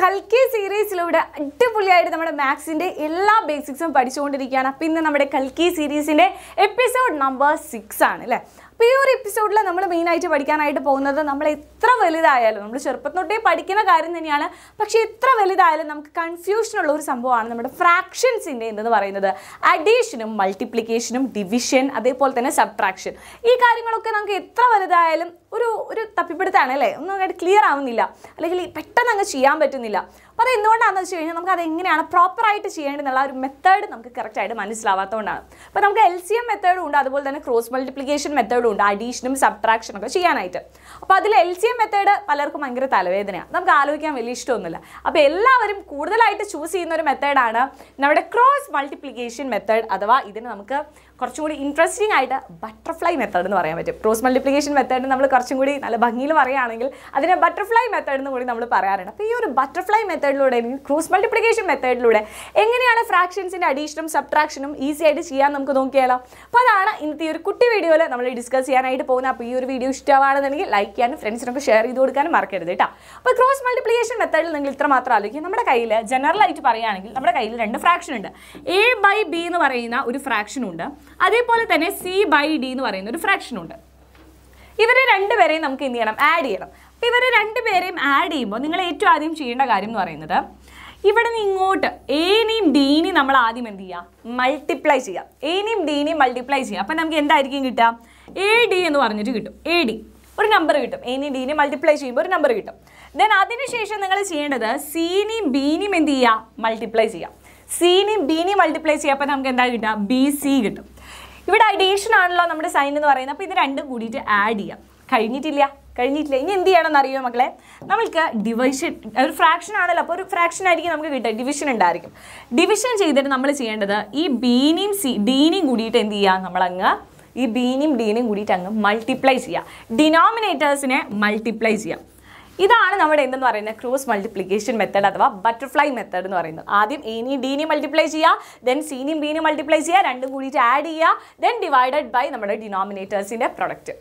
Kalki series ilude adipuliyayittu nammade maths inde ella basics um padichukondirikana appo innu nammade Kalki series inde episode number 6 aanu alle appo ee episode la nammal main aayittu padikkanaayittu povunnathu nammal etra velidayalum nammal cherpathotte padikkana karyam thaniyana pakshe etra velidayalum namukku confusion ulla oru sambhavana nammade fractions inde ennu parayunnathu addition multiplication division adepol thana subtraction ee karyangalokke namukku etra velidayalum ഒരു തപ്പിപ്പെടുത്താണ് അല്ലേ, ഒന്നും അങ്ങോട്ട് clear ആവുന്നില്ല, അല്ലെങ്കിൽ പെട്ടെന്ന് അങ്ങ് ചെയ്യാൻ പറ്റുന്നില്ല. അപ്പോൾ അത് എന്തുകൊണ്ടാണെന്ന് വെച്ച് കഴിഞ്ഞാൽ നമുക്ക് അത് എങ്ങനെയാണ് പ്രോപ്പറായിട്ട് ചെയ്യേണ്ടതെന്നുള്ള ഒരു മെത്തേഡ് നമുക്ക് കറക്റ്റായിട്ട് മനസ്സിലാവാത്തതുകൊണ്ടാണ്. അപ്പോൾ നമുക്ക് എൽ സി എം മെത്തേഡും ഉണ്ട്, അതുപോലെ തന്നെ ക്രോസ് മൾട്ടിപ്ലിക്കേഷൻ മെത്തേഡും ഉണ്ട്, അഡീഷനും സബ്ട്രാക്ഷനും ഒക്കെ ചെയ്യാനായിട്ട്. അപ്പോൾ അതിൽ എൽ സി എം മെത്തേഡ് പലർക്കും ഭയങ്കര തലവേദനയാണ്, നമുക്ക് ആലോചിക്കാൻ വലിയ ഇഷ്ടമൊന്നുമില്ല. അപ്പോൾ എല്ലാവരും കൂടുതലായിട്ട് ചൂസ് ചെയ്യുന്ന ഒരു മെത്തേഡാണ് നമ്മുടെ ക്രോസ് മൾട്ടിപ്ലിക്കേഷൻ മെത്തേഡ്, അഥവാ ഇതിന് നമുക്ക് കുറച്ചും കൂടി ഇൻട്രസ്റ്റിംഗ് ആയിട്ട് ബട്ടർഫ്ലൈ മെത്തേഡ് എന്ന് പറയാൻ പറ്റും. ക്രോസ് മൾട്ടിപ്ലിക്കേഷൻ മെത്തേഡ് നമ്മൾ കുറച്ചും കൂടി നല്ല ഭംഗിയിൽ പറയുകയാണെങ്കിൽ അതിനെ ബട്ടർഫ്ലൈ മെത്തേഡ് എന്ന് കൂടി നമ്മൾ പറയാറുണ്ട്. അപ്പോൾ ഈ ഒരു ബട്ടർഫ്ലൈ മെത്തേഡിലൂടെ അല്ലെങ്കിൽ ക്രോസ് മൾട്ടിപ്ലിക്കേഷൻ മെത്തേഡിലൂടെ എങ്ങനെയാണ് ഫ്രാക്ഷൻസിൻ്റെ അഡീഷനും സബ്ട്രാക്ഷനും ഈസി ആയിട്ട് ചെയ്യാൻ നമുക്ക് നോക്കിയാലോ. അപ്പോൾ അതാണ് ഇന്നത്തെ ഈ ഒരു കുട്ടി വീഡിയോയിൽ നമ്മൾ ഡിസ്കസ് ചെയ്യാനായിട്ട് പോകുന്നത്. അപ്പോൾ ഈ ഒരു വീഡിയോ ഇഷ്ടമാണെന്നുണ്ടെങ്കിൽ ലൈക്ക് ചെയ്യാനും ഫ്രണ്ട്സിനൊക്കെ ഷെയർ ചെയ്ത് കൊടുക്കാനും മറക്കരുത് കേട്ടോ. അപ്പോൾ ക്രോസ് മൾട്ടിപ്ലിക്കേഷൻ മെത്തേഡിൽ നിങ്ങൾ ഇത്ര മാത്രം ആലോചിക്കുക. നമ്മുടെ കയ്യിൽ ജനറലായിട്ട് പറയുകയാണെങ്കിൽ നമ്മുടെ കയ്യിൽ രണ്ട് ഫ്രാക്ഷൻ ഉണ്ട്. എ ബൈ ബി എന്ന് പറയുന്ന ഒരു ഫ്രാക്ഷനുണ്ട്, അതേപോലെ തന്നെ സി ബൈ ഡി എന്ന് പറയുന്ന ഒരു ഫ്രാക്ഷനുണ്ട്. ഇവരെ രണ്ടുപേരെയും നമുക്ക് എന്ത് ചെയ്യണം, ആഡ് ചെയ്യണം. അപ്പോൾ ഇവരെ രണ്ടുപേരെയും ആഡ് ചെയ്യുമ്പോൾ നിങ്ങൾ ഏറ്റവും ആദ്യം ചെയ്യേണ്ട കാര്യം എന്ന് പറയുന്നത് ഇവിടെ നിന്ന് ഇങ്ങോട്ട് എനെയും ഡീനെയും നമ്മൾ ആദ്യം എന്ത് ചെയ്യുക, മൾട്ടിപ്ലൈ ചെയ്യുക. എനെയും ഡീനെയും മൾട്ടിപ്ലൈ ചെയ്യുക. അപ്പോൾ നമുക്ക് എന്തായിരിക്കും കിട്ടുക, എ ഡി എന്ന് പറഞ്ഞിട്ട് കിട്ടും, എ ഡി ഒരു നമ്പർ കിട്ടും. എനെയും ഡീനെയും മൾട്ടിപ്ലൈ ചെയ്യുമ്പോൾ ഒരു നമ്പർ കിട്ടും. ദെൻ അതിനുശേഷം നിങ്ങൾ ചെയ്യേണ്ടത് സീനെയും ബീനെയും എന്ത് ചെയ്യുക, മൾട്ടിപ്ലൈ ചെയ്യുക. സീനെയും ബീനെയും മൾട്ടിപ്ലൈ ചെയ്യുക. അപ്പോൾ നമുക്ക് എന്താ കിട്ടുക, ബി സി കിട്ടും. ഇവിടെ അഡീഷൻ ആണല്ലോ നമ്മുടെ സൈൻ എന്ന് പറയുന്നത്. അപ്പോൾ ഇത് രണ്ടും കൂടിയിട്ട് ആഡ് ചെയ്യാം. കഴിഞ്ഞിട്ടില്ല. ഇനി എന്ത് ചെയ്യണമെന്ന് അറിയുമോ മക്കളെ, നമ്മൾക്ക് ഡിവിഷൻ, ഒരു ഫ്രാക്ഷൻ ആണല്ലോ, അപ്പോൾ ഒരു ഫ്രാക്ഷൻ ആയിരിക്കും നമുക്ക് കിട്ടുക, ഡിവിഷൻ ഉണ്ടായിരിക്കും. ഡിവിഷൻ ചെയ്തിട്ട് നമ്മൾ ചെയ്യേണ്ടത് ഈ ബീനെയും സി ഡീനെയും കൂടിയിട്ട് എന്ത് ചെയ്യുക, നമ്മളങ്ങ് ഈ ബീനെയും ഡീനെയും കൂടിയിട്ട് അങ്ങ് മൾട്ടിപ്ലൈ ചെയ്യുക, ഡിനോമിനേറ്റേഴ്സിനെ മൾട്ടിപ്ലൈ ചെയ്യാം. ഇതാണ് നമ്മുടെ എന്തെന്ന് പറയുന്നത് ക്രോസ് മൾട്ടിപ്ലിക്കേഷൻ മെത്തേഡ് അഥവാ ബട്ടർഫ്ലൈ മെത്തേഡ് എന്ന് പറയുന്നത്. ആദ്യം എനെയും ഡീനെയും മൾട്ടിപ്ലൈ ചെയ്യുക, ദെൻ സീനെയും ബീനെയും മൾട്ടിപ്ലൈ ചെയ്യുക, രണ്ടും കൂടിയിട്ട് ആഡ് ചെയ്യുക, ദെൻ ഡിവൈഡഡ് ബൈ നമ്മുടെ ഡിനോമിനേറ്റേഴ്സിൻ്റെ പ്രൊഡക്റ്റ്.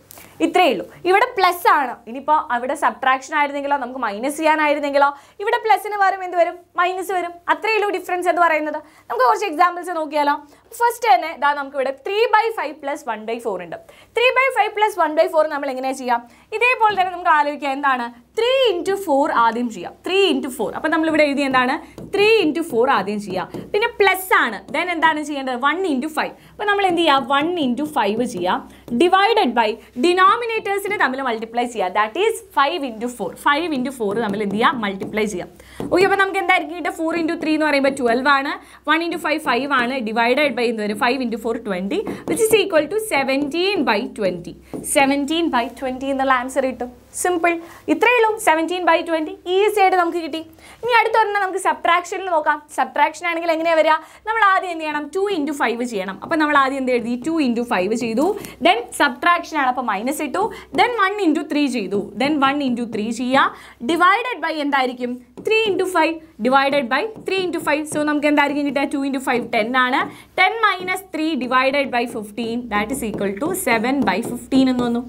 ഇത്രയേ ഉള്ളൂ. ഇവിടെ പ്ലസ് ആണ്, ഇനിയിപ്പോൾ അവിടെ സബ്ട്രാക്ഷൻ ആയിരുന്നെങ്കിലോ നമുക്ക് മൈനസ് ചെയ്യാനായിരുന്നെങ്കിലോ ഇവിടെ പ്ലസ്സിന് വരും, എന്ത് വരും, മൈനസ് വരും. അത്രയേ ഉള്ളൂ ഡിഫറൻസ് എന്ന് പറയുന്നത്. നമുക്ക് കുറച്ച് എക്സാമ്പിൾസ് നോക്കിയാലോ. ഫസ്റ്റ് തന്നെ ഇതാ നമുക്കിവിടെ 3/5 + 1/4 ഉണ്ട്. 3/5 + 1/4 നമ്മൾ എങ്ങനെയാണ് ചെയ്യാം, ഇതേപോലെ തന്നെ നമുക്ക് ആലോചിക്കാം. എന്താണ് 3 × 4 ആദ്യം ചെയ്യാം, 3 × 4. അപ്പം നമ്മളിവിടെ എഴുതി എന്താണ്, 3 × 4 ആദ്യം ചെയ്യുക, പിന്നെ പ്ലസ് ആണ്. ദെൻ എന്താണ് ചെയ്യേണ്ടത്, 1 × 5. അപ്പം നമ്മൾ എന്ത് ചെയ്യുക, 1 × 5 ചെയ്യുക, ഡിവൈഡഡ് ബൈ ഡിനോമിനേറ്റേഴ്സിനെ തമ്മിൽ മൾട്ടിപ്ലൈ ചെയ്യുക, ദാറ്റ് ഈസ് 5 × 4. 5 × 4 നമ്മൾ എന്ത് ചെയ്യുക, മൾട്ടിപ്ലൈ ചെയ്യാം. ഓക്കെ, അപ്പോൾ നമുക്ക് എന്തായിരിക്കും കിട്ടുക, 4 × 3 എന്ന് പറയുമ്പോൾ 12 ആണ്, 1 × 5 ആണ്, ഡിവൈഡഡ് ബൈ എന്ന് വരും 5 × 4 20, വിച്ച് ഇസ് ഈക്വൽ ടു 17/20. 17/20 എന്നുള്ള ആൻസർ കിട്ടും. സിമ്പിൾ, ഇത്രയേ ഉള്ളൂ. 17/20 ഈസി ആയിട്ട് നമുക്ക് കിട്ടി. ഇനി അടുത്തൊരെണ്ണം നമുക്ക് സബ്ട്രാക്ഷനിൽ നോക്കാം. സബ്ട്രാക്ഷൻ ആണെങ്കിൽ എങ്ങനെയാണ് വരിക, നമ്മൾ ആദ്യം എന്ത് ചെയ്യണം, 2 × 5 ചെയ്യണം. അപ്പം നമ്മൾ ആദ്യം എന്ത് എഴുതി, 2 × 5 ചെയ്തു, ദെൻ സബ്ട്രാക്ഷൻ ആണ്, അപ്പം മൈനസ് ഇട്ടു, ദെൻ 1 × 3 ചെയ്തു, ദെൻ 1 × 3 ചെയ്യുക, ഡിവൈഡഡ് ബൈ എന്തായിരിക്കും 3 × 5 ഡിവൈഡഡ് ബൈ 3 × 5. സോ നമുക്ക് എന്തായിരിക്കും കിട്ടുക, 2 × 5 10 ആണ്, 10 - 3 divided by 15, that is equal to 7/15 എന്ന് വന്നു.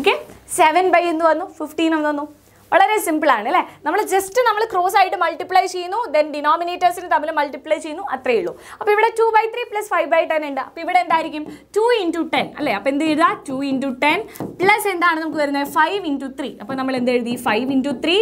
ഓക്കെ, 7/15 എന്ന് വന്നു, 15 എന്ന് വന്നു. വളരെ സിമ്പിളാണ് അല്ലേ. നമ്മൾ ജസ്റ്റ് നമ്മൾ ക്രോസ് ആയിട്ട് മൾട്ടിപ്ലൈ ചെയ്യുന്നു, ദെൻ ഡിനോമിനേറ്റേഴ്സിന് തമ്മിൽ മൾട്ടിപ്ലൈ ചെയ്യുന്നു, അത്രയേ ഉള്ളൂ. അപ്പോൾ ഇവിടെ 2/3 + 5/10 ഉണ്ട്. അപ്പോൾ ഇവിടെ എന്തായിരിക്കും 2 × 10 അല്ലേ. അപ്പോൾ എന്ത് എഴുതാം, 2 × 10 പ്ലസ് എന്താണ് നമുക്ക് വരുന്നത്, 5 × 3. അപ്പോൾ നമ്മൾ എന്ത് എഴുതി, 5 × 3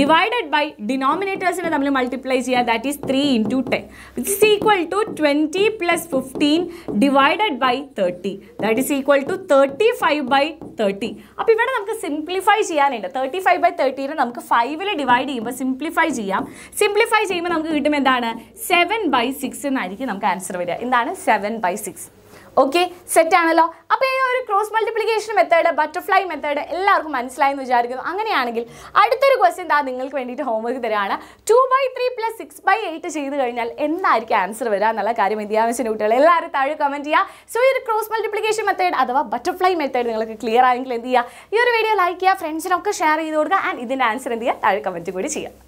ഡിവൈഡഡ് ബൈ ഡിനോമിനേറ്റേഴ്സിനെ തമ്മിൽ മൾട്ടിപ്ലൈ ചെയ്യുക, that is 3 × 10, which is equal to 20 + 15 divided by 30, that is equal to 35/30. അപ്പോൾ ഇവിടെ നമുക്ക് സിംപ്ലിഫൈ ചെയ്യാനുണ്ട്. 35/30 നമുക്ക് 5 ഡിവൈഡ് ചെയ്യുമ്പോൾ സിംപ്ലിഫൈ ചെയ്യാം. സിംപ്ലിഫൈ ചെയ്യുമ്പോൾ നമുക്ക് കിട്ടും എന്താണ്, 7/6 എന്നായിരിക്കും നമുക്ക് ആൻസർ വരിക. എന്താണ് 7/6. ഓക്കെ, സെറ്റ് ആണല്ലോ. അപ്പോൾ ഈ ഒരു cross multiplication method, butterfly method എല്ലാവർക്കും മനസ്സിലായെന്ന് വിചാരിക്കുന്നു. അങ്ങനെയാണെങ്കിൽ അടുത്തൊരു ക്വസ്റ്റ്യൻ ദാ നിങ്ങൾക്ക് വേണ്ടിയിട്ട് ഹോംവർക്ക് തരാണ്. 2/3 + 6/8 ചെയ്ത് കഴിഞ്ഞാൽ എന്തായിരിക്കും ആൻസർ വരിക എന്നുള്ള കാര്യം വിദ്യാഭ്യാസ കുട്ടികൾ എല്ലാവരും താഴെ കമൻറ്റ് ചെയ്യുക. സോ ഈ ഒരു ക്രോസ് മൾട്ടിപ്ലിക്കേഷൻ മെത്തേഡ് അഥവാ ബട്ടർഫ്ലൈ മെത്തേഡ് നിങ്ങൾക്ക് ക്ലിയർ ആയെങ്കിൽ എന്ത് ചെയ്യുക, ഈ ഒരു വീഡിയോ ലൈക്ക് ചെയ്യുക, ഫ്രണ്ട്സിനൊക്കെ ഷെയർ ചെയ്ത് കൊടുക്കുക, ആൻഡ് ഇതിൻ്റെ ആൻസർ എന്ത് ചെയ്യുക, താഴെ കമൻറ്റ് കൂടി ചെയ്യുക.